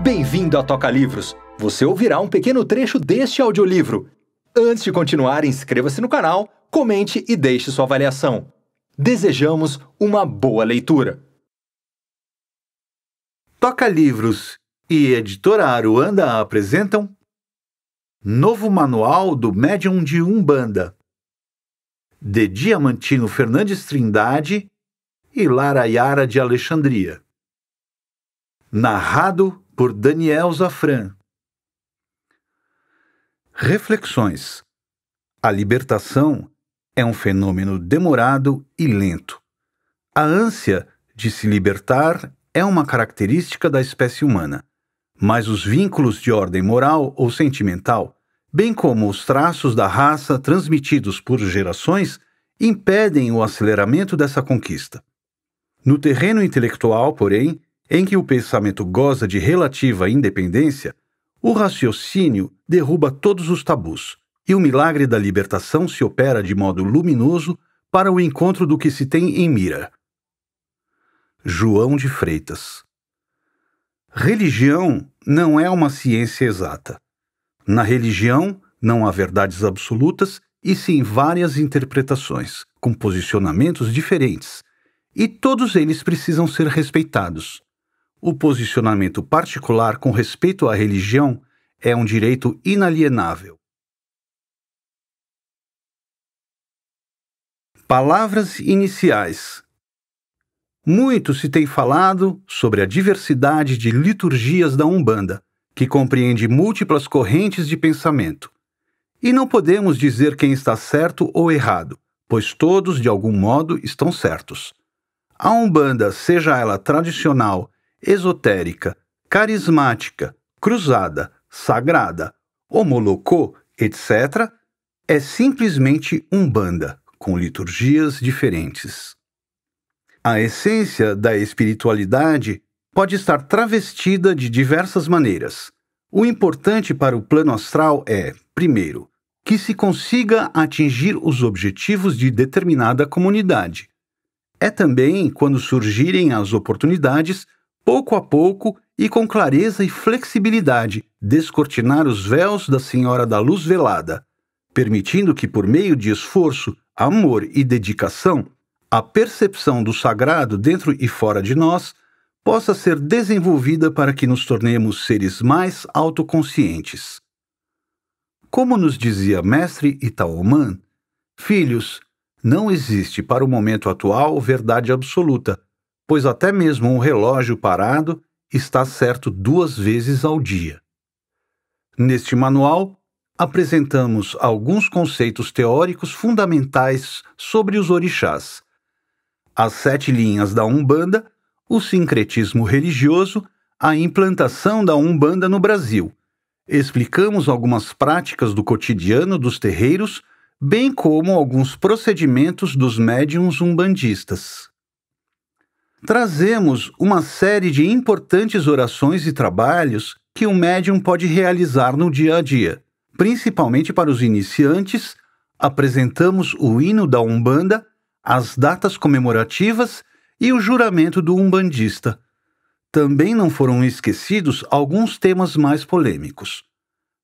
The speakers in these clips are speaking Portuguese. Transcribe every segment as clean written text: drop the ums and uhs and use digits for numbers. Bem-vindo à Toca Livros! Você ouvirá um pequeno trecho deste audiolivro. Antes de continuar, inscreva-se no canal, comente e deixe sua avaliação. Desejamos uma boa leitura! Toca Livros e Editora Aruanda apresentam Novo Manual do Médium de Umbanda, de Diamantino Fernandes Trindade e Lara Yara de Alexandria. Narrado por Daniel Zafran. Reflexões. A libertação é um fenômeno demorado e lento. A ânsia de se libertar é uma característica da espécie humana, mas os vínculos de ordem moral ou sentimental, bem como os traços da raça transmitidos por gerações, impedem o aceleramento dessa conquista. No terreno intelectual, porém, em que o pensamento goza de relativa independência, o raciocínio derruba todos os tabus, e o milagre da libertação se opera de modo luminoso para o encontro do que se tem em mira. João de Freitas. Religião não é uma ciência exata. Na religião não há verdades absolutas e sim várias interpretações, com posicionamentos diferentes, e todos eles precisam ser respeitados. O posicionamento particular com respeito à religião é um direito inalienável. Palavras iniciais. Muito se tem falado sobre a diversidade de liturgias da Umbanda, que compreende múltiplas correntes de pensamento. E não podemos dizer quem está certo ou errado, pois todos, de algum modo, estão certos. A Umbanda, seja ela tradicional, esotérica, carismática, cruzada, sagrada, homolocô, etc., é simplesmente Umbanda, com liturgias diferentes. A essência da espiritualidade pode estar travestida de diversas maneiras. O importante para o plano astral é, primeiro, que se consiga atingir os objetivos de determinada comunidade. É também quando surgirem as oportunidades, pouco a pouco e com clareza e flexibilidade, descortinar os véus da Senhora da Luz Velada, permitindo que, por meio de esforço, amor e dedicação, a percepção do sagrado dentro e fora de nós possa ser desenvolvida para que nos tornemos seres mais autoconscientes. Como nos dizia Mestre Itaomã, filhos, não existe para o momento atual verdade absoluta, pois até mesmo um relógio parado está certo 2 vezes ao dia. Neste manual, apresentamos alguns conceitos teóricos fundamentais sobre os orixás, as 7 linhas da Umbanda, o sincretismo religioso, a implantação da Umbanda no Brasil. Explicamos algumas práticas do cotidiano dos terreiros, bem como alguns procedimentos dos médiuns umbandistas. Trazemos uma série de importantes orações e trabalhos que um médium pode realizar no dia a dia. Principalmente para os iniciantes, apresentamos o hino da Umbanda, as datas comemorativas e o juramento do umbandista. Também não foram esquecidos alguns temas mais polêmicos.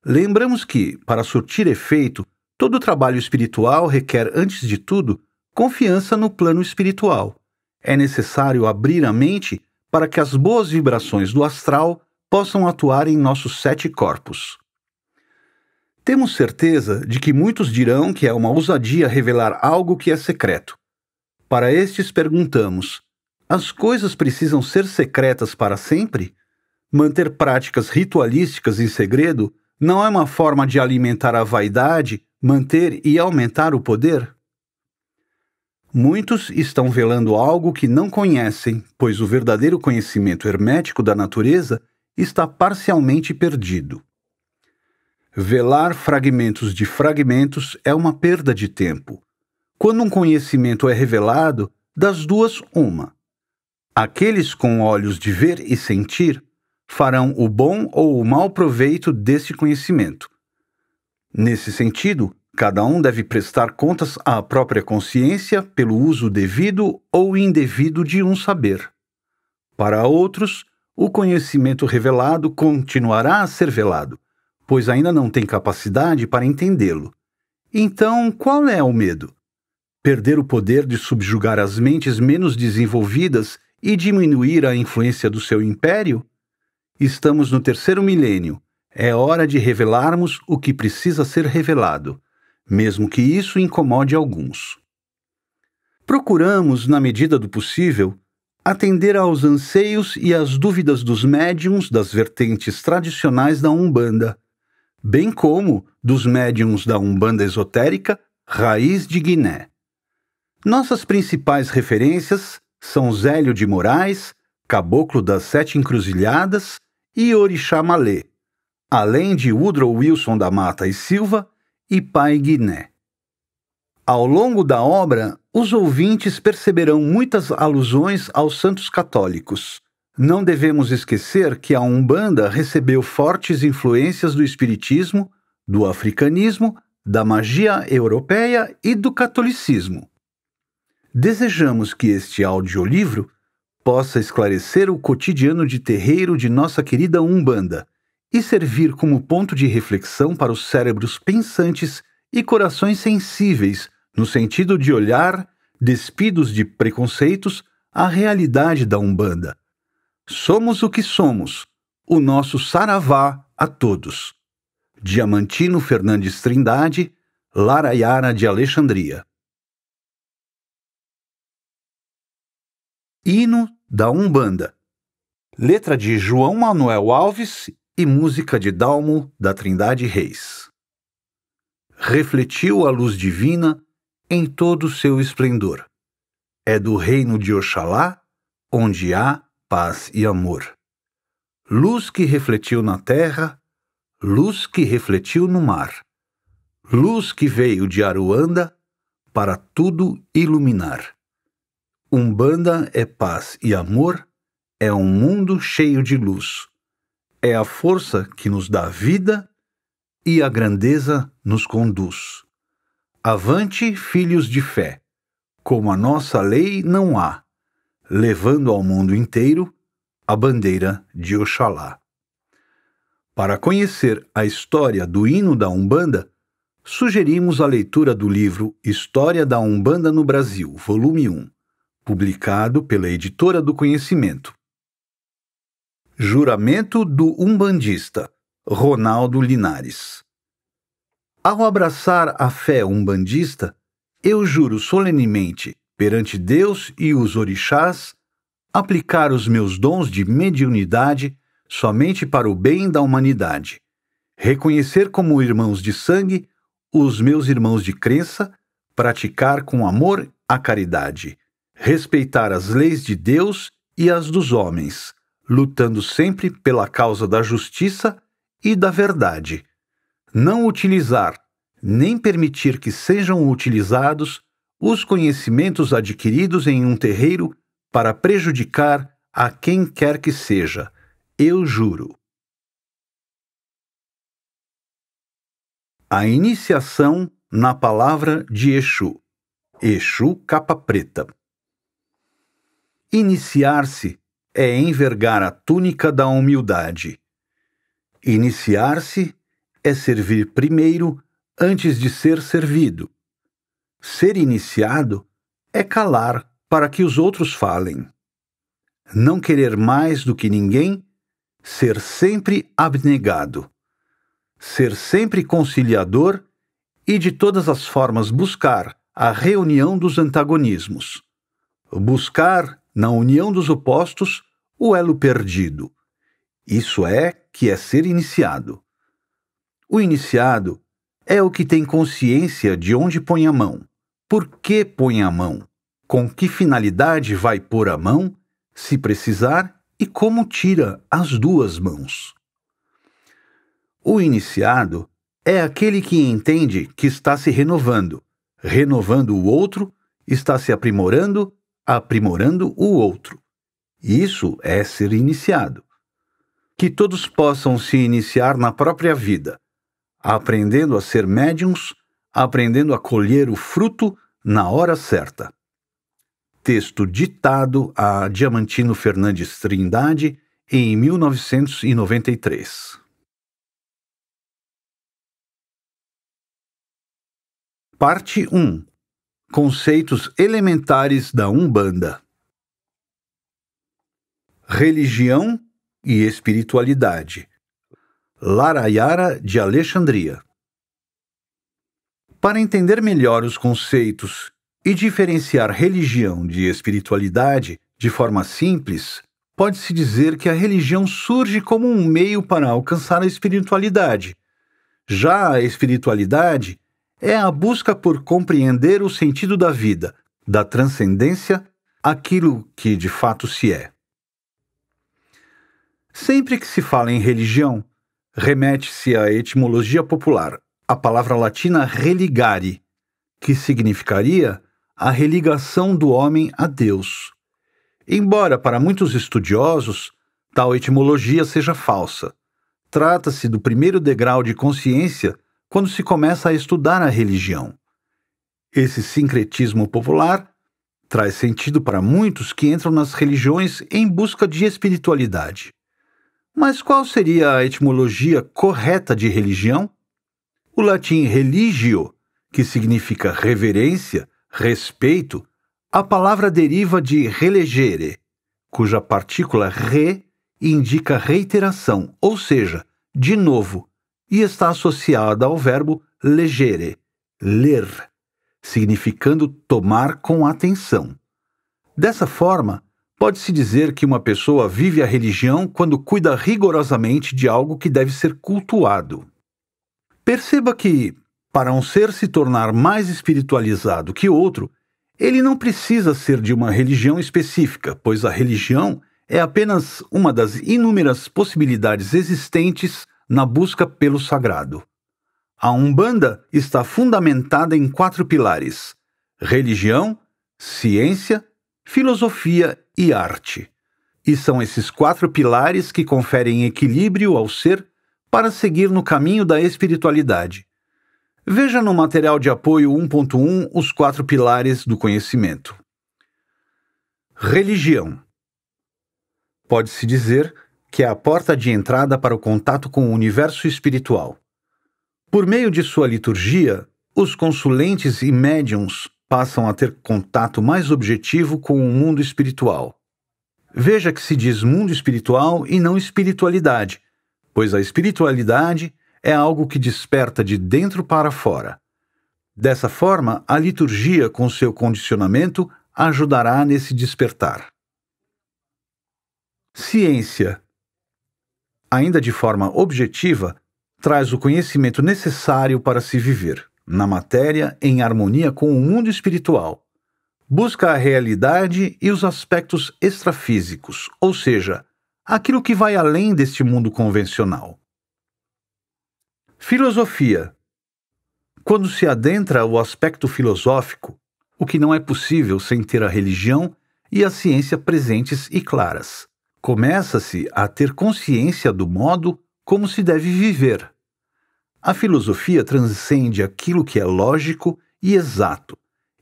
Lembramos que, para surtir efeito, todo trabalho espiritual requer, antes de tudo, confiança no plano espiritual. É necessário abrir a mente para que as boas vibrações do astral possam atuar em nossos 7 corpos. Temos certeza de que muitos dirão que é uma ousadia revelar algo que é secreto. Para estes perguntamos, as coisas precisam ser secretas para sempre? Manter práticas ritualísticas em segredo não é uma forma de alimentar a vaidade, manter e aumentar o poder? Muitos estão velando algo que não conhecem, pois o verdadeiro conhecimento hermético da natureza está parcialmente perdido. Velar fragmentos de fragmentos é uma perda de tempo. Quando um conhecimento é revelado, das duas, uma. Aqueles com olhos de ver e sentir farão o bom ou o mau proveito desse conhecimento. Nesse sentido, cada um deve prestar contas à própria consciência pelo uso devido ou indevido de um saber. Para outros, o conhecimento revelado continuará a ser velado, pois ainda não tem capacidade para entendê-lo. Então, qual é o medo? Perder o poder de subjugar as mentes menos desenvolvidas e diminuir a influência do seu império? Estamos no terceiro milênio. É hora de revelarmos o que precisa ser revelado, mesmo que isso incomode alguns. Procuramos, na medida do possível, atender aos anseios e às dúvidas dos médiuns das vertentes tradicionais da Umbanda, bem como dos médiuns da Umbanda esotérica, Raiz de Guiné. Nossas principais referências são Zélio de Moraes, Caboclo das Sete Encruzilhadas e Orixá Malê, além de Woodrow Wilson da Mata e Silva e Pai Guiné. Ao longo da obra, os ouvintes perceberão muitas alusões aos santos católicos. Não devemos esquecer que a Umbanda recebeu fortes influências do espiritismo, do africanismo, da magia europeia e do catolicismo. Desejamos que este audiolivro possa esclarecer o cotidiano de terreiro de nossa querida Umbanda e servir como ponto de reflexão para os cérebros pensantes e corações sensíveis, no sentido de olhar, despidos de preconceitos, a realidade da Umbanda. Somos o que somos, o nosso saravá a todos. Diamantino Fernandes Trindade, Lara Yara de Alexandria. Hino da Umbanda. Letra de João Manuel Alves e música de Dalmo da Trindade Reis. Refletiu a luz divina em todo o seu esplendor. É do reino de Oxalá, onde há paz e amor. Luz que refletiu na terra, luz que refletiu no mar. Luz que veio de Aruanda para tudo iluminar. Umbanda é paz e amor, é um mundo cheio de luz. É a força que nos dá vida e a grandeza nos conduz. Avante, filhos de fé, como a nossa lei não há, levando ao mundo inteiro a bandeira de Oxalá. Para conhecer a história do hino da Umbanda, sugerimos a leitura do livro História da Umbanda no Brasil, volume 1, publicado pela Editora do Conhecimento. Juramento do Umbandista, Ronaldo Linares. Ao abraçar a fé umbandista, eu juro solenemente, perante Deus e os orixás, aplicar os meus dons de mediunidade somente para o bem da humanidade, reconhecer como irmãos de sangue os meus irmãos de crença, praticar com amor a caridade, respeitar as leis de Deus e as dos homens, lutando sempre pela causa da justiça e da verdade. Não utilizar, nem permitir que sejam utilizados os conhecimentos adquiridos em um terreiro para prejudicar a quem quer que seja. Eu juro. A iniciação na palavra de Exu. Exu Capa Preta. Iniciar-se é envergar a túnica da humildade. Iniciar-se é servir primeiro antes de ser servido. Ser iniciado é calar para que os outros falem. Não querer mais do que ninguém, ser sempre abnegado. Ser sempre conciliador e de todas as formas buscar a reunião dos antagonismos. Buscar, na união dos opostos, o elo perdido. Isso é ser iniciado. O iniciado é o que tem consciência de onde põe a mão, por que põe a mão, com que finalidade vai pôr a mão, se precisar e como tira as duas mãos. O iniciado é aquele que entende que está se renovando, renovando o outro, está se aprimorando, aprimorando o outro. Isso é ser iniciado. Que todos possam se iniciar na própria vida, aprendendo a ser médiuns, aprendendo a colher o fruto na hora certa. Texto ditado a Diamantino Fernandes Trindade em 1993. Parte 1. Conceitos elementares da Umbanda. Religião e espiritualidade. Larayara de Alexandria. Para entender melhor os conceitos e diferenciar religião de espiritualidade de forma simples, pode-se dizer que a religião surge como um meio para alcançar a espiritualidade. Já a espiritualidade é a busca por compreender o sentido da vida, da transcendência, aquilo que de fato se é. Sempre que se fala em religião, remete-se à etimologia popular, a palavra latina religare, que significaria a religação do homem a Deus. Embora para muitos estudiosos tal etimologia seja falsa, trata-se do primeiro degrau de consciência quando se começa a estudar a religião. Esse sincretismo popular traz sentido para muitos que entram nas religiões em busca de espiritualidade. Mas qual seria a etimologia correta de religião? O latim religio, que significa reverência, respeito, a palavra deriva de relegere, cuja partícula re indica reiteração, ou seja, de novo, e está associada ao verbo legere, ler, significando tomar com atenção. Dessa forma, pode-se dizer que uma pessoa vive a religião quando cuida rigorosamente de algo que deve ser cultuado. Perceba que, para um ser se tornar mais espiritualizado que outro, ele não precisa ser de uma religião específica, pois a religião é apenas uma das inúmeras possibilidades existentes na busca pelo sagrado. A Umbanda está fundamentada em 4 pilares: religião, ciência, filosofia e arte. E são esses 4 pilares que conferem equilíbrio ao ser para seguir no caminho da espiritualidade. Veja no material de apoio 1.1 os 4 pilares do conhecimento. Religião. Pode-se dizer que é a porta de entrada para o contato com o universo espiritual. Por meio de sua liturgia, os consulentes e médiuns passam a ter contato mais objetivo com o mundo espiritual. Veja que se diz mundo espiritual e não espiritualidade, pois a espiritualidade é algo que desperta de dentro para fora. Dessa forma, a liturgia, com seu condicionamento, ajudará nesse despertar. Ciência, ainda de forma objetiva, traz o conhecimento necessário para se viver, na matéria, em harmonia com o mundo espiritual. Busca a realidade e os aspectos extrafísicos, ou seja, aquilo que vai além deste mundo convencional. Filosofia. Quando se adentra o aspecto filosófico, o que não é possível sem ter a religião e a ciência presentes e claras, começa-se a ter consciência do modo como se deve viver. A filosofia transcende aquilo que é lógico e exato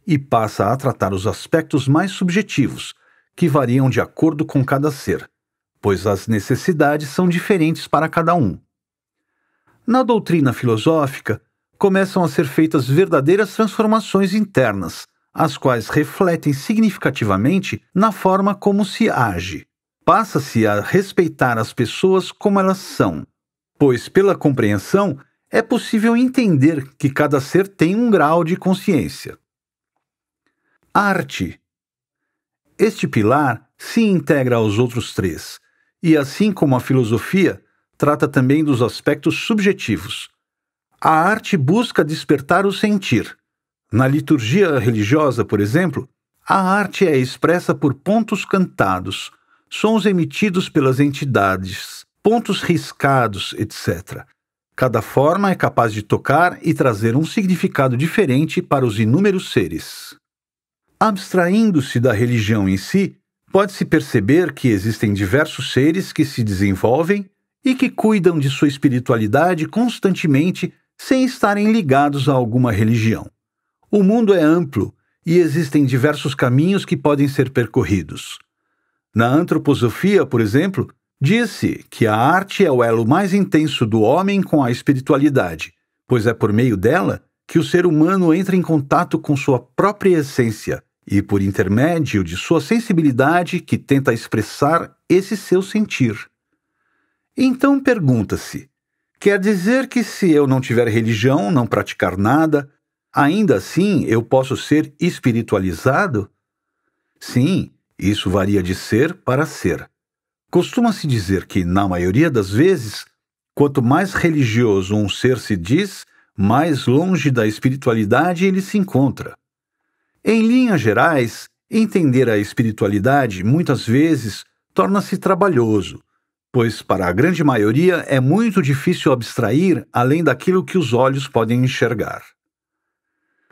e passa a tratar os aspectos mais subjetivos, que variam de acordo com cada ser, pois as necessidades são diferentes para cada um. Na doutrina filosófica, começam a ser feitas verdadeiras transformações internas, as quais refletem significativamente na forma como se age. Passa-se a respeitar as pessoas como elas são, pois pela compreensão é possível entender que cada ser tem um grau de consciência. Arte. Este pilar se integra aos outros 3. E assim como a filosofia, trata também dos aspectos subjetivos. A arte busca despertar o sentir. Na liturgia religiosa, por exemplo, a arte é expressa por pontos cantados, sons emitidos pelas entidades, pontos riscados, etc. Cada forma é capaz de tocar e trazer um significado diferente para os inúmeros seres. Abstraindo-se da religião em si, pode-se perceber que existem diversos seres que se desenvolvem e que cuidam de sua espiritualidade constantemente sem estarem ligados a alguma religião. O mundo é amplo e existem diversos caminhos que podem ser percorridos. Na antroposofia, por exemplo, Disse que a arte é o elo mais intenso do homem com a espiritualidade, pois é por meio dela que o ser humano entra em contato com sua própria essência e por intermédio de sua sensibilidade que tenta expressar esse seu sentir. Então pergunta-se, quer dizer que se eu não tiver religião, não praticar nada, ainda assim eu posso ser espiritualizado? Sim, isso varia de ser para ser. Costuma-se dizer que, na maioria das vezes, quanto mais religioso um ser se diz, mais longe da espiritualidade ele se encontra. Em linhas gerais, entender a espiritualidade muitas vezes torna-se trabalhoso, pois para a grande maioria é muito difícil abstrair além daquilo que os olhos podem enxergar.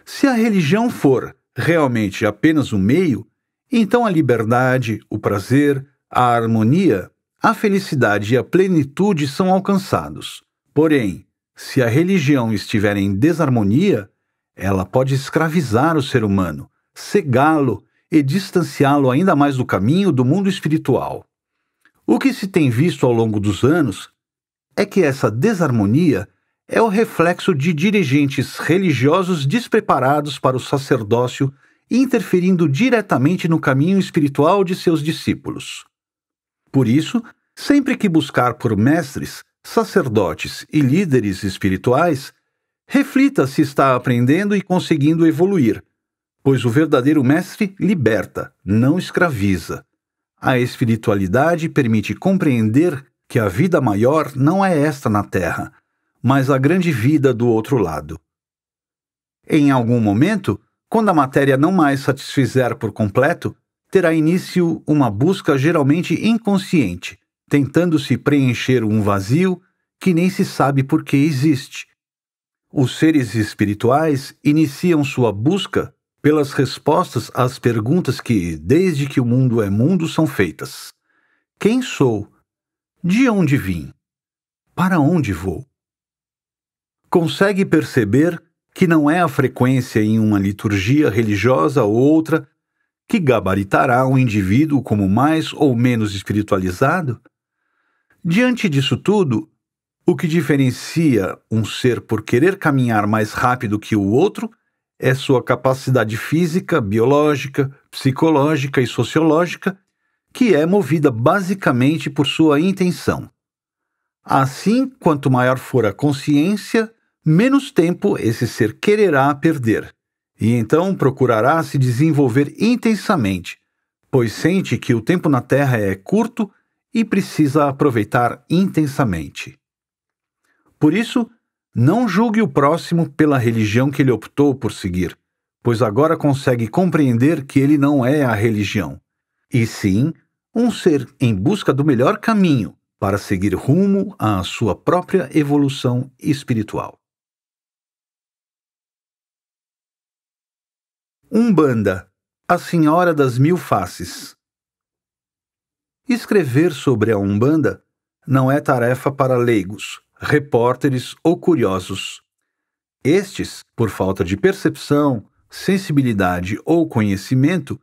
Se a religião for realmente apenas um meio, então a liberdade, o prazer, a harmonia, a felicidade e a plenitude são alcançados. Porém, se a religião estiver em desarmonia, ela pode escravizar o ser humano, cegá-lo e distanciá-lo ainda mais do caminho do mundo espiritual. O que se tem visto ao longo dos anos é que essa desarmonia é o reflexo de dirigentes religiosos despreparados para o sacerdócio, interferindo diretamente no caminho espiritual de seus discípulos. Por isso, sempre que buscar por mestres, sacerdotes e líderes espirituais, reflita se está aprendendo e conseguindo evoluir, pois o verdadeiro mestre liberta, não escraviza. A espiritualidade permite compreender que a vida maior não é esta na Terra, mas a grande vida do outro lado. Em algum momento, quando a matéria não mais satisfizer por completo, terá início uma busca geralmente inconsciente, tentando-se preencher um vazio que nem se sabe por que existe. Os seres espirituais iniciam sua busca pelas respostas às perguntas que, desde que o mundo é mundo, são feitas. Quem sou? De onde vim? Para onde vou? Consegue perceber que não é a frequência em uma liturgia religiosa ou outra que gabaritará um indivíduo como mais ou menos espiritualizado? Diante disso tudo, o que diferencia um ser por querer caminhar mais rápido que o outro é sua capacidade física, biológica, psicológica e sociológica, que é movida basicamente por sua intenção. Assim, quanto maior for a consciência, menos tempo esse ser quererá perder, e então procurará se desenvolver intensamente, pois sente que o tempo na Terra é curto e precisa aproveitar intensamente. Por isso, não julgue o próximo pela religião que ele optou por seguir, pois agora consegue compreender que ele não é a religião, e sim um ser em busca do melhor caminho para seguir rumo à sua própria evolução espiritual. Umbanda, a Senhora das Mil Faces. Escrever sobre a Umbanda não é tarefa para leigos, repórteres ou curiosos. Estes, por falta de percepção, sensibilidade ou conhecimento,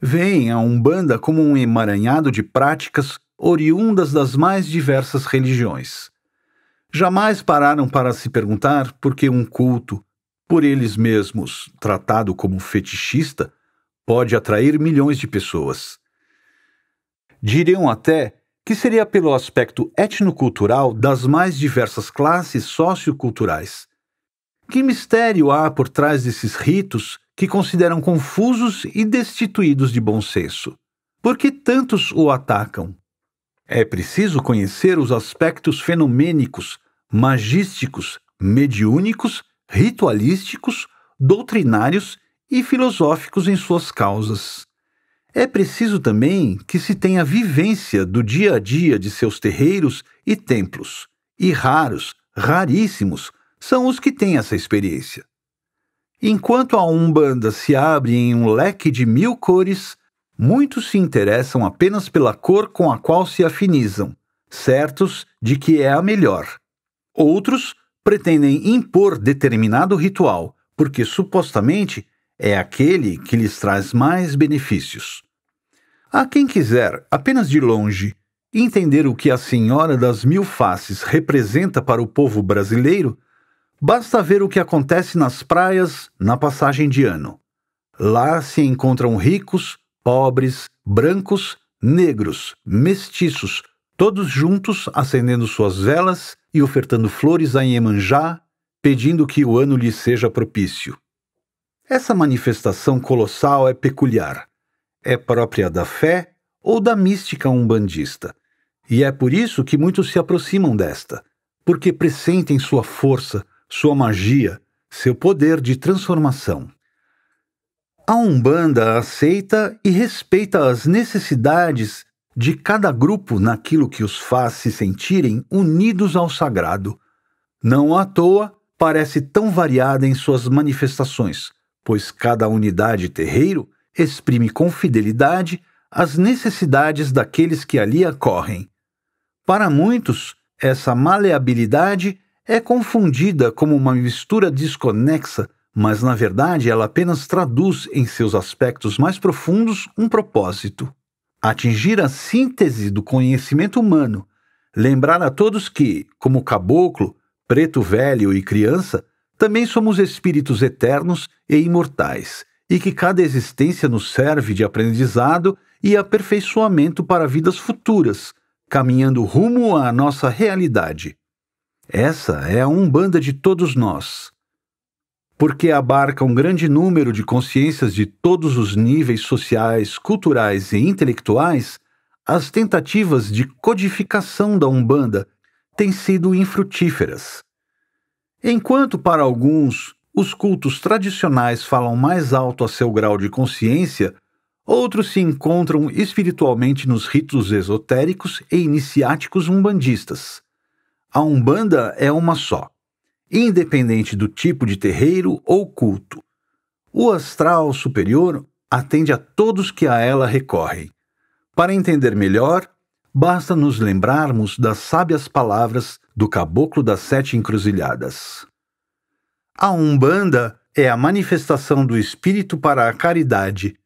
veem a Umbanda como um emaranhado de práticas oriundas das mais diversas religiões. Jamais pararam para se perguntar por que um culto, por eles mesmos tratado como fetichista, pode atrair milhões de pessoas. Diriam até que seria pelo aspecto etnocultural das mais diversas classes socioculturais. Que mistério há por trás desses ritos que consideram confusos e destituídos de bom senso? Por que tantos o atacam? É preciso conhecer os aspectos fenomênicos, magísticos, mediúnicos, ritualísticos, doutrinários e filosóficos em suas causas. É preciso também que se tenha vivência do dia a dia de seus terreiros e templos, e raros, raríssimos, são os que têm essa experiência. Enquanto a Umbanda se abre em um leque de mil cores, muitos se interessam apenas pela cor com a qual se afinizam, certos de que é a melhor. Outros pretendem impor determinado ritual, porque supostamente é aquele que lhes traz mais benefícios. Há quem quiser, apenas de longe, entender o que a Senhora das Mil Faces representa para o povo brasileiro, basta ver o que acontece nas praias na passagem de ano. Lá se encontram ricos, pobres, brancos, negros, mestiços, todos juntos acendendo suas velas e ofertando flores a Iemanjá, pedindo que o ano lhe seja propício. Essa manifestação colossal é peculiar. É própria da fé ou da mística umbandista. E é por isso que muitos se aproximam desta, porque pressentem sua força, sua magia, seu poder de transformação. A Umbanda aceita e respeita as necessidades de cada grupo naquilo que os faz se sentirem unidos ao sagrado. Não à toa parece tão variada em suas manifestações, pois cada unidade terreiro exprime com fidelidade as necessidades daqueles que ali acorrem. Para muitos, essa maleabilidade é confundida como uma mistura desconexa, mas na verdade ela apenas traduz em seus aspectos mais profundos um propósito: atingir a síntese do conhecimento humano, lembrar a todos que, como caboclo, preto velho e criança, também somos espíritos eternos e imortais, e que cada existência nos serve de aprendizado e aperfeiçoamento para vidas futuras, caminhando rumo à nossa realidade. Essa é a Umbanda de todos nós, porque abarca um grande número de consciências de todos os níveis sociais, culturais e intelectuais. As tentativas de codificação da Umbanda têm sido infrutíferas. Enquanto para alguns os cultos tradicionais falam mais alto a seu grau de consciência, outros se encontram espiritualmente nos ritos esotéricos e iniciáticos umbandistas. A Umbanda é uma só, independente do tipo de terreiro ou culto. O astral superior atende a todos que a ela recorrem. Para entender melhor, basta nos lembrarmos das sábias palavras do Caboclo das Sete Encruzilhadas. A Umbanda é a manifestação do Espírito para a caridade.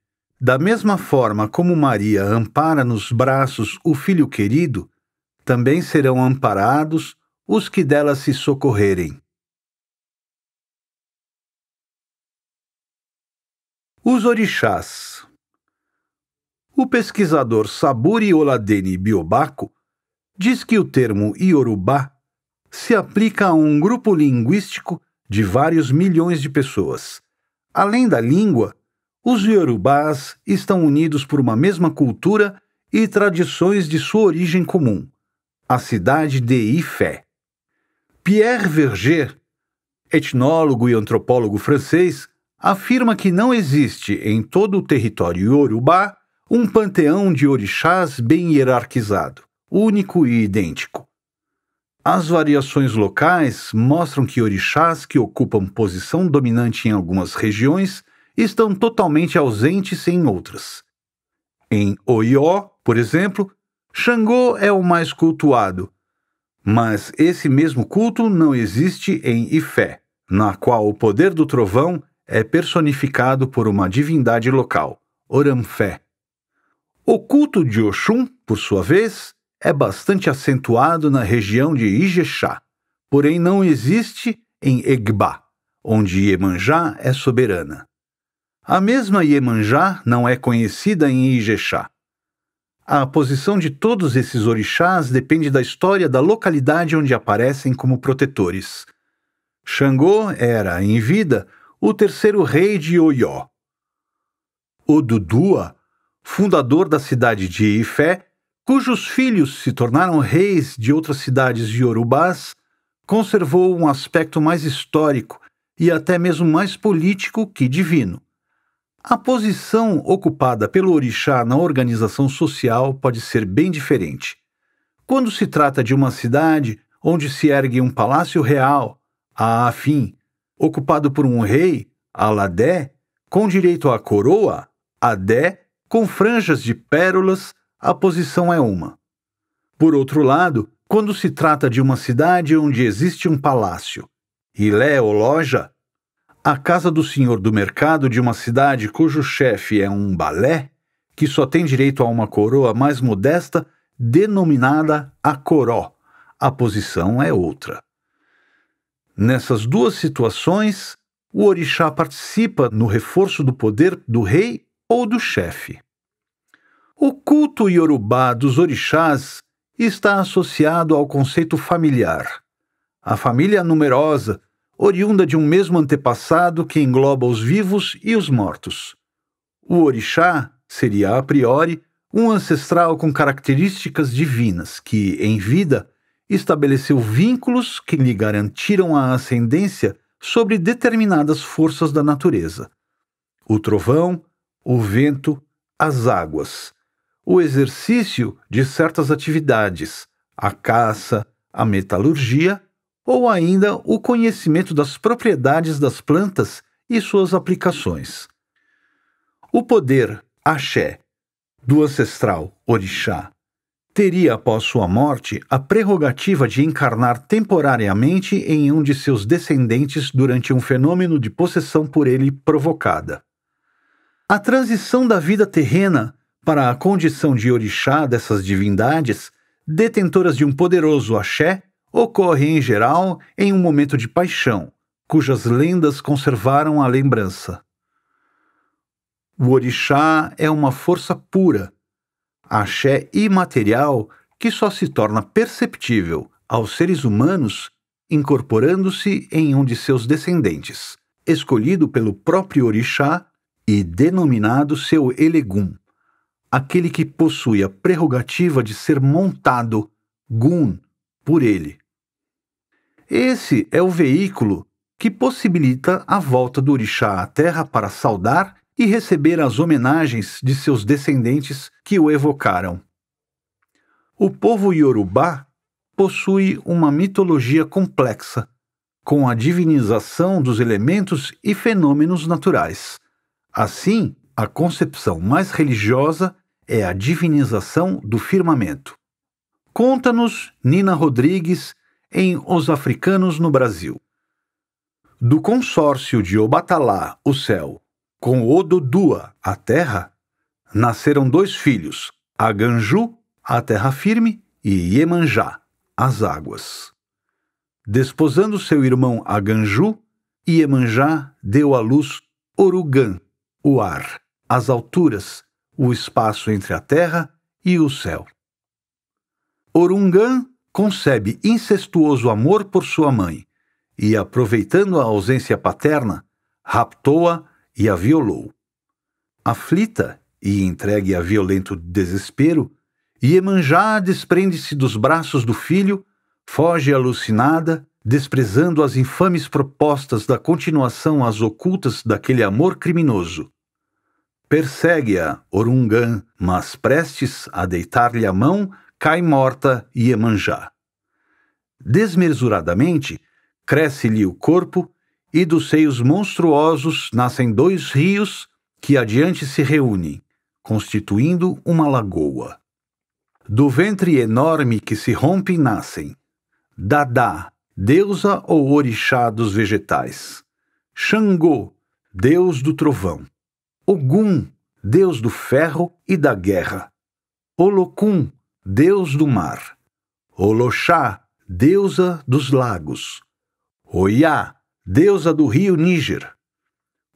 Da mesma forma como Maria ampara nos braços o Filho querido, também serão amparados os que dela se socorrerem. Os orixás. O pesquisador Saburi Oladeni Biobaco diz que o termo Iorubá se aplica a um grupo linguístico de vários milhões de pessoas. Além da língua, os iorubás estão unidos por uma mesma cultura e tradições de sua origem comum, a cidade de Ifé. Pierre Verger, etnólogo e antropólogo francês, afirma que não existe em todo o território iorubá um panteão de orixás bem hierarquizado, único e idêntico. As variações locais mostram que orixás que ocupam posição dominante em algumas regiões estão totalmente ausentes em outras. Em Oió, por exemplo, Xangô é o mais cultuado, mas esse mesmo culto não existe em Ifé, na qual o poder do trovão é personificado por uma divindade local, Oramfé. O culto de Oxum, por sua vez, é bastante acentuado na região de Ijexá, porém não existe em Egbá, onde Iemanjá é soberana. A mesma Iemanjá não é conhecida em Ijexá. A posição de todos esses orixás depende da história da localidade onde aparecem como protetores. Xangô era, em vida, o terceiro rei de Oió. Odudua, fundador da cidade de Ifé, cujos filhos se tornaram reis de outras cidades iorubás, conservou um aspecto mais histórico e até mesmo mais político que divino. A posição ocupada pelo orixá na organização social pode ser bem diferente. Quando se trata de uma cidade onde se ergue um palácio real, a Afim, ocupado por um rei, Aladé, com direito à coroa, Adé, com franjas de pérolas, a posição é uma. Por outro lado, quando se trata de uma cidade onde existe um palácio, Ilé ou loja, a casa do senhor do mercado de uma cidade cujo chefe é um balé, que só tem direito a uma coroa mais modesta, denominada acoró. A posição é outra. Nessas duas situações, o orixá participa no reforço do poder do rei ou do chefe. O culto iorubá dos orixás está associado ao conceito familiar. A família numerosa, oriunda de um mesmo antepassado que engloba os vivos e os mortos. O orixá seria, a priori, um ancestral com características divinas que, em vida, estabeleceu vínculos que lhe garantiram a ascendência sobre determinadas forças da natureza. O trovão, o vento, as águas. O exercício de certas atividades, a caça, a metalurgia, ou ainda o conhecimento das propriedades das plantas e suas aplicações. O poder axé do ancestral orixá teria, após sua morte, a prerrogativa de encarnar temporariamente em um de seus descendentes durante um fenômeno de possessão por ele provocada. A transição da vida terrena para a condição de orixá dessas divindades, detentoras de um poderoso axé, ocorre em geral em um momento de paixão, cujas lendas conservaram a lembrança. O orixá é uma força pura, axé imaterial que só se torna perceptível aos seres humanos incorporando-se em um de seus descendentes, escolhido pelo próprio orixá e denominado seu elegum. Aquele que possui a prerrogativa de ser montado, Gun, por ele. Esse é o veículo que possibilita a volta do orixá à terra para saudar e receber as homenagens de seus descendentes que o evocaram. O povo iorubá possui uma mitologia complexa, com a divinização dos elementos e fenômenos naturais. Assim, a concepção mais religiosa é a divinização do firmamento. Conta-nos Nina Rodrigues em Os Africanos no Brasil. Do consórcio de Obatalá, o céu, com Ododua, a terra, nasceram dois filhos, Aganju, a terra firme, e Iemanjá, as águas. Desposando seu irmão Aganju, Iemanjá deu à luz Orugan, o ar, as alturas, o espaço entre a terra e o céu. Orungan concebe incestuoso amor por sua mãe e, aproveitando a ausência paterna, raptou-a e a violou. Aflita e entregue a violento desespero, Iemanjá desprende-se dos braços do filho, foge alucinada, desprezando as infames propostas da continuação às ocultas daquele amor criminoso. Persegue-a Orungan, mas prestes a deitar-lhe a mão, cai morta Iemanjá. Desmesuradamente, cresce-lhe o corpo e dos seios monstruosos nascem dois rios que adiante se reúnem, constituindo uma lagoa. Do ventre enorme que se rompe nascem Dadá, deusa ou orixá dos vegetais, Xangô, deus do trovão, Ogum, deus do ferro e da guerra, Olokun, deus do mar, Oloxá, deusa dos lagos, Oyá, deusa do rio Níger,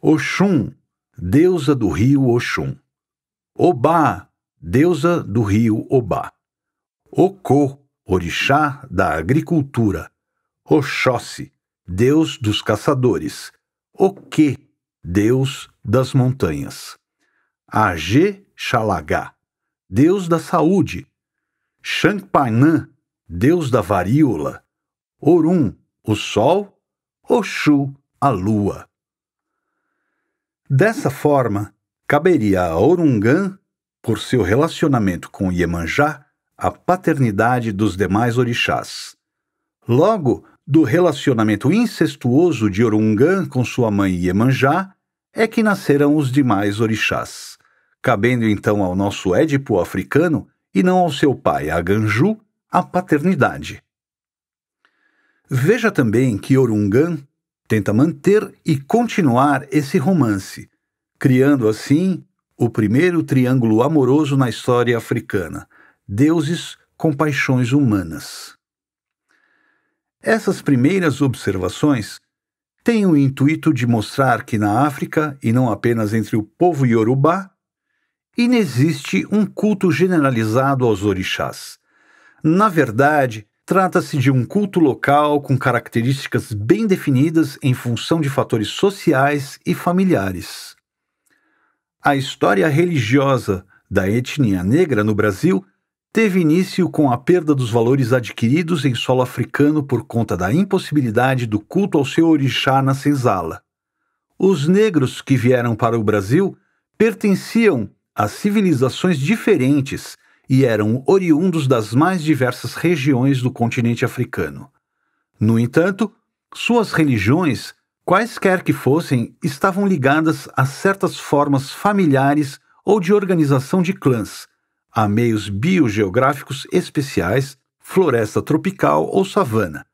Oxum, deusa do rio Oxum, Obá, deusa do rio Obá, Okô, orixá da agricultura, Oxóssi, deus dos caçadores, Oquê, deus das montanhas, Agê Xalagá, deus da saúde, Xangpanã, deus da varíola, Orum, o sol, Oxu, a lua. Dessa forma, caberia a Orungan, por seu relacionamento com Iemanjá, a paternidade dos demais orixás. Logo, do relacionamento incestuoso de Orungan com sua mãe Iemanjá, é que nasceram os demais orixás, cabendo então ao nosso Édipo africano e não ao seu pai Aganju a paternidade. Veja também que Orungan tenta manter e continuar esse romance, criando assim o primeiro triângulo amoroso na história africana, deuses com paixões humanas. Essas primeiras observações têm o intuito de mostrar que na África, e não apenas entre o povo iorubá, inexiste um culto generalizado aos orixás. Na verdade, trata-se de um culto local com características bem definidas em função de fatores sociais e familiares. A história religiosa da etnia negra no Brasil teve início com a perda dos valores adquiridos em solo africano por conta da impossibilidade do culto ao seu orixá na senzala. Os negros que vieram para o Brasil pertenciam a civilizações diferentes e eram oriundos das mais diversas regiões do continente africano. No entanto, suas religiões, quaisquer que fossem, estavam ligadas a certas formas familiares ou de organização de clãs, a meios biogeográficos especiais, floresta tropical ou savana,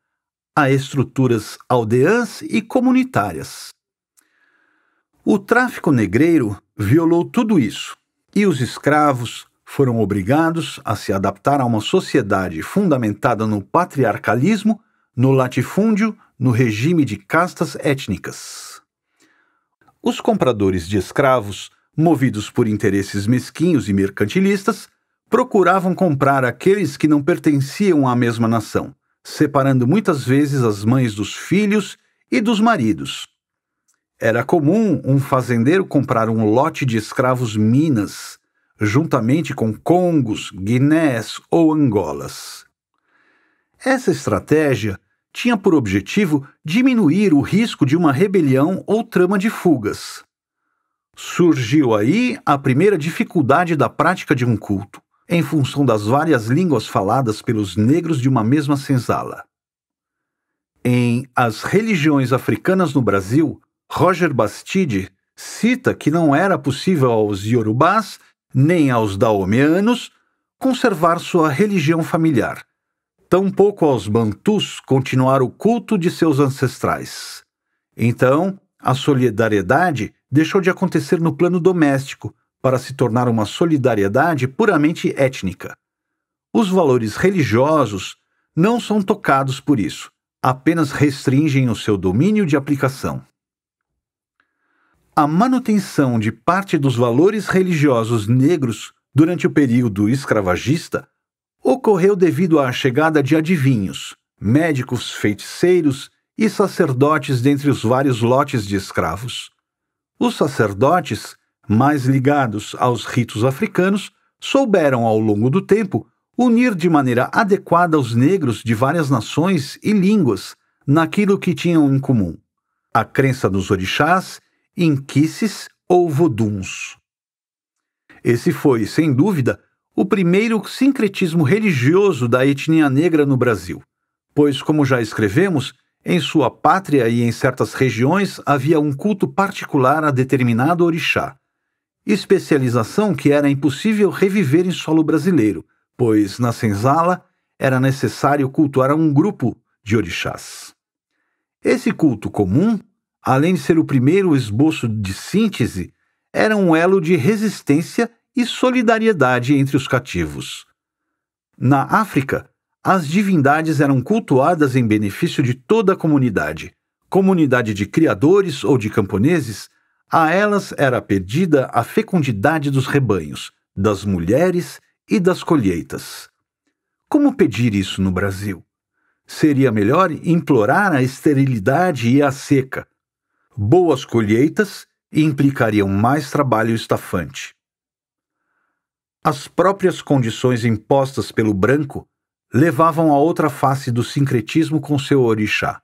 a estruturas aldeãs e comunitárias. O tráfico negreiro violou tudo isso, e os escravos foram obrigados a se adaptar a uma sociedade fundamentada no patriarcalismo, no latifúndio, no regime de castas étnicas. Os compradores de escravos, movidos por interesses mesquinhos e mercantilistas, procuravam comprar aqueles que não pertenciam à mesma nação, separando muitas vezes as mães dos filhos e dos maridos. Era comum um fazendeiro comprar um lote de escravos minas, juntamente com Congos, Guinés ou Angolas. Essa estratégia tinha por objetivo diminuir o risco de uma rebelião ou trama de fugas. Surgiu aí a primeira dificuldade da prática de um culto, em função das várias línguas faladas pelos negros de uma mesma senzala. Em As Religiões Africanas no Brasil, Roger Bastide cita que não era possível aos iorubás nem aos daomeanos conservar sua religião familiar, tampouco aos bantus continuar o culto de seus ancestrais. Então, a solidariedade deixou de acontecer no plano doméstico para se tornar uma solidariedade puramente étnica. Os valores religiosos não são tocados por isso, apenas restringem o seu domínio de aplicação. A manutenção de parte dos valores religiosos negros durante o período escravagista ocorreu devido à chegada de adivinhos, médicos, feiticeiros e sacerdotes dentre os vários lotes de escravos. Os sacerdotes, mais ligados aos ritos africanos, souberam ao longo do tempo unir de maneira adequada os negros de várias nações e línguas naquilo que tinham em comum: a crença nos orixás, inquices ou voduns. Esse foi, sem dúvida, o primeiro sincretismo religioso da etnia negra no Brasil, pois, como já escrevemos, em sua pátria e em certas regiões havia um culto particular a determinado orixá, especialização que era impossível reviver em solo brasileiro, pois, na senzala, era necessário cultuar um grupo de orixás. Esse culto comum, além de ser o primeiro esboço de síntese, era um elo de resistência e solidariedade entre os cativos. Na África, as divindades eram cultuadas em benefício de toda a comunidade. Comunidade de criadores ou de camponeses, a elas era pedida a fecundidade dos rebanhos, das mulheres e das colheitas. Como pedir isso no Brasil? Seria melhor implorar a esterilidade e a seca. Boas colheitas implicariam mais trabalho estafante. As próprias condições impostas pelo branco levavam a outra face do sincretismo com seu orixá,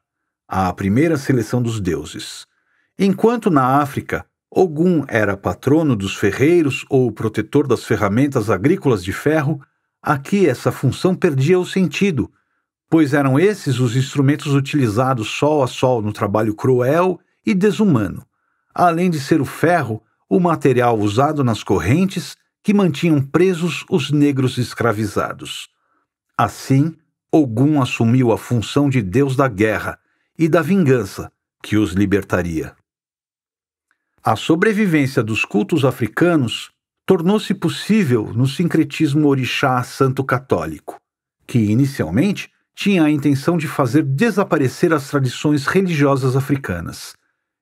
a primeira seleção dos deuses. Enquanto na África Ogum era patrono dos ferreiros ou protetor das ferramentas agrícolas de ferro, aqui essa função perdia o sentido, pois eram esses os instrumentos utilizados sol a sol no trabalho cruel e desumano, além de ser o ferro o material usado nas correntes que mantinham presos os negros escravizados. Assim, Ogum assumiu a função de deus da guerra e da vingança que os libertaria. A sobrevivência dos cultos africanos tornou-se possível no sincretismo orixá santo-católico, que inicialmente tinha a intenção de fazer desaparecer as tradições religiosas africanas.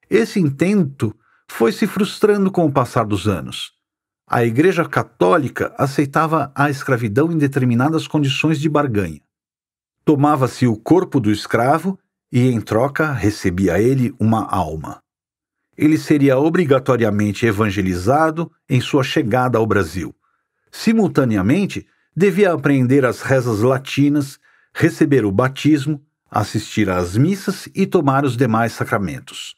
Esse intento foi se frustrando com o passar dos anos. A Igreja Católica aceitava a escravidão em determinadas condições de barganha. Tomava-se o corpo do escravo e, em troca, recebia ele uma alma. Ele seria obrigatoriamente evangelizado em sua chegada ao Brasil. Simultaneamente, devia aprender as rezas latinas, receber o batismo, assistir às missas e tomar os demais sacramentos.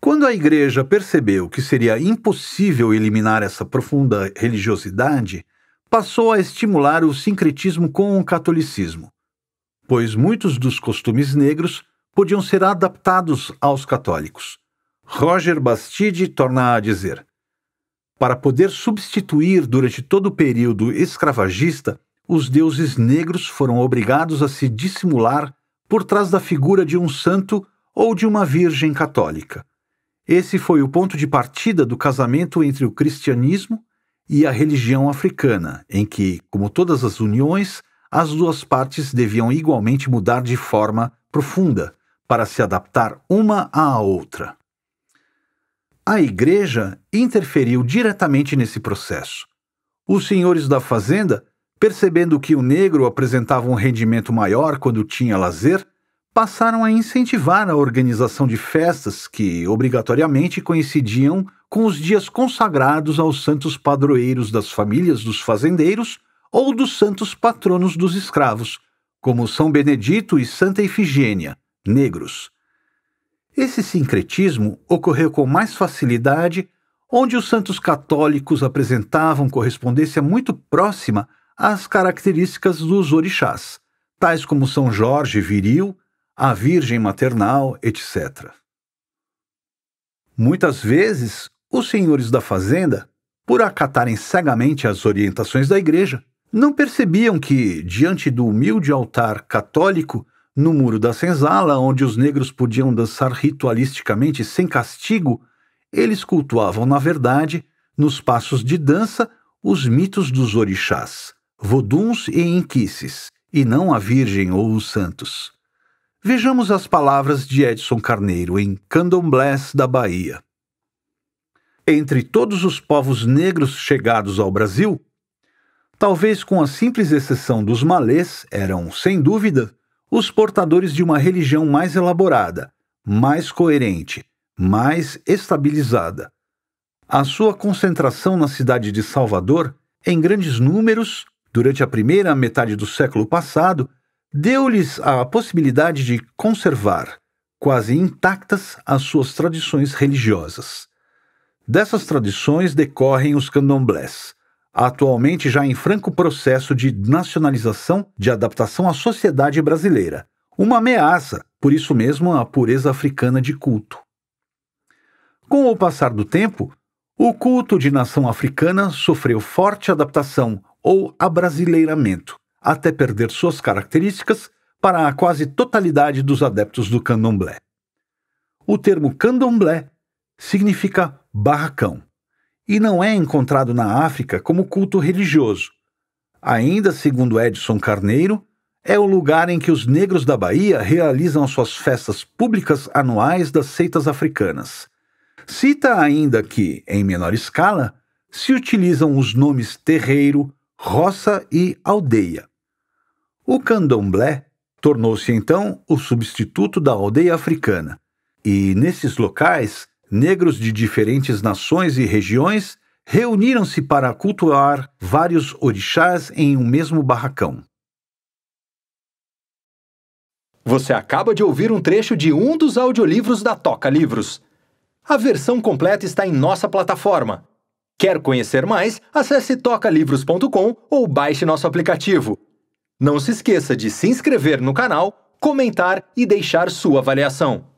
Quando a Igreja percebeu que seria impossível eliminar essa profunda religiosidade, passou a estimular o sincretismo com o catolicismo, pois muitos dos costumes negros podiam ser adaptados aos católicos. Roger Bastide torna a dizer: para poder substituir durante todo o período escravagista, os deuses negros foram obrigados a se dissimular por trás da figura de um santo ou de uma virgem católica. Esse foi o ponto de partida do casamento entre o cristianismo e a religião africana, em que, como todas as uniões, as duas partes deviam igualmente mudar de forma profunda para se adaptar uma à outra. A Igreja interferiu diretamente nesse processo. Os senhores da fazenda, percebendo que o negro apresentava um rendimento maior quando tinha lazer, passaram a incentivar a organização de festas que, obrigatoriamente, coincidiam com os dias consagrados aos santos padroeiros das famílias dos fazendeiros ou dos santos patronos dos escravos, como São Benedito e Santa Ifigênia, negros. Esse sincretismo ocorreu com mais facilidade onde os santos católicos apresentavam correspondência muito próxima às características dos orixás, tais como São Jorge viril, a Virgem maternal, etc. Muitas vezes, os senhores da fazenda, por acatarem cegamente as orientações da Igreja, não percebiam que, diante do humilde altar católico, no muro da senzala, onde os negros podiam dançar ritualisticamente sem castigo, eles cultuavam, na verdade, nos passos de dança, os mitos dos orixás, voduns e inquices, e não a Virgem ou os santos. Vejamos as palavras de Edson Carneiro em Candomblés da Bahia. Entre todos os povos negros chegados ao Brasil, talvez com a simples exceção dos malês, eram, sem dúvida, os portadores de uma religião mais elaborada, mais coerente, mais estabilizada. A sua concentração na cidade de Salvador, em grandes números, durante a primeira metade do século passado, deu-lhes a possibilidade de conservar, quase intactas, as suas tradições religiosas. Dessas tradições decorrem os candomblés, atualmente já em franco processo de nacionalização de adaptação à sociedade brasileira, uma ameaça, por isso mesmo, à pureza africana de culto. Com o passar do tempo, o culto de nação africana sofreu forte adaptação ou abrasileiramento, até perder suas características para a quase totalidade dos adeptos do candomblé. O termo candomblé significa barracão e não é encontrado na África como culto religioso. Ainda segundo Edson Carneiro, é o lugar em que os negros da Bahia realizam suas festas públicas anuais das seitas africanas. Cita ainda que, em menor escala, se utilizam os nomes terreiro, roça e aldeia. O candomblé tornou-se então o substituto da aldeia africana e, nesses locais, negros de diferentes nações e regiões reuniram-se para cultuar vários orixás em um mesmo barracão. Você acaba de ouvir um trecho de um dos audiolivros da Toca Livros. A versão completa está em nossa plataforma. Quer conhecer mais? Acesse tocalivros.com ou baixe nosso aplicativo. Não se esqueça de se inscrever no canal, comentar e deixar sua avaliação.